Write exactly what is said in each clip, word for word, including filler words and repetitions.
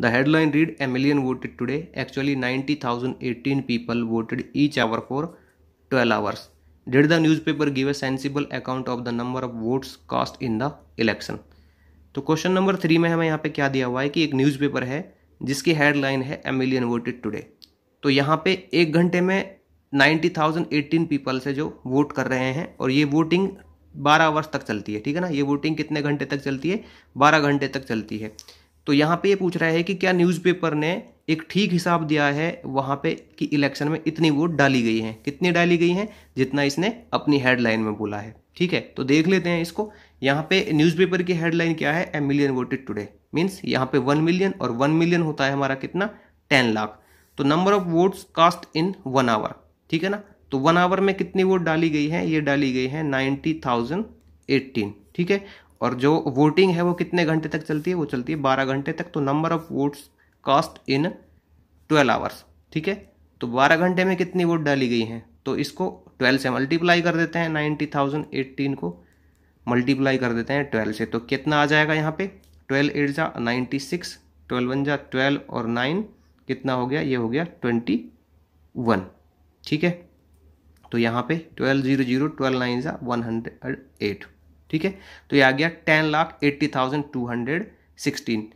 The headline read, "A million voted today." Actually, ninety thousand eighteen people voted each hour for twelve hours. Did the newspaper give a sensible account of the number of votes cast in the election? तो question number three में हमें यहाँ पे क्या दिया हुआ है कि एक न्यूज़पेपर है जिसकी हेडलाइन है "A million voted today". तो यहाँ पे एक घंटे में ninety thousand eighteen पीपल्स है जो वोट कर रहे हैं और ये वोटिंग बारह आवर्स तक चलती है, ठीक है ना। ये वोटिंग कितने घंटे तक चलती है? बारह घंटे तक चलती है। तो यहाँ पे ये पूछ रहा है कि क्या न्यूज़पेपर ने एक ठीक हिसाब दिया है वहाँ पे कि इलेक्शन में इतनी वोट डाली गई हैं, कितनी डाली गई हैं, जितना इसने अपनी हेडलाइन में बोला है, ठीक है। तो देख लेते हैं इसको। यहाँ पे न्यूज़पेपर की हेडलाइन क्या है? "A million voted today", means यहाँ पे वन मिलियन और वन मिलियन होता है हमारा कितना? टेन लाख। तो number of votes cast in one hour, ठीक है ना। तो वन आवर में कितनी वोट डाली गई है? ये डाली गई है नाइन्टी थाउजेंड एट्टीन, ठीक है। और जो वोटिंग है वो कितने घंटे तक चलती है? वो चलती है बारह घंटे तक। तो number of votes cast in twelve hours, ठीक है। तो बारह घंटे में कितनी वोट डाली गई हैं? तो इसको ट्वेल्व से मल्टीप्लाई कर देते हैं, नाइन्टी थाउजेंड एट्टीन को मल्टीप्लाई कर देते हैं ट्वेल्व से। तो कितना आ जाएगा यहाँ पे? ट्वेल्व एट जा नाइन्टी सिक्स, ट्वेल्व वन जा ट्वेल्व और नाइन कितना हो गया? ये हो गया ट्वेंटी वन, ठीक है। तो यहाँ पे twelve zero zero twelve nine जा वन हंड्रेड एट, ठीक है। तो ये आ गया ten lakh eighty thousand two hundred sixteen.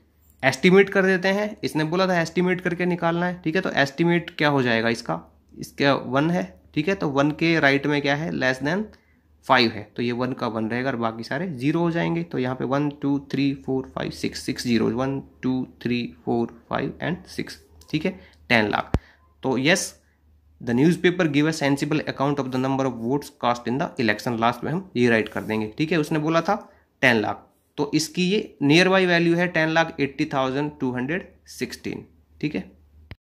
Estimate कर देते हैं, इसने बोला था एस्टिमेट करके निकालना है, ठीक है। तो एस्टिमेट क्या हो जाएगा इसका? इसका वन है, ठीक है। तो वन के राइट में क्या है? लेस देन फाइव है, तो ये वन का वन रहेगा और बाकी सारे जीरो हो जाएंगे। तो यहाँ पे one two three four five six, six zero, one two three four five and six, ठीक है, टेन लाख। तो yes, the newspaper give a sensible account of the number of votes cast in the election, last में हम ये right कर देंगे, ठीक है। उसने बोला था टेन लाख, तो इसकी ये नियर बाई वैल्यू है ten lakh eighty thousand two hundred sixteen, ठीक है।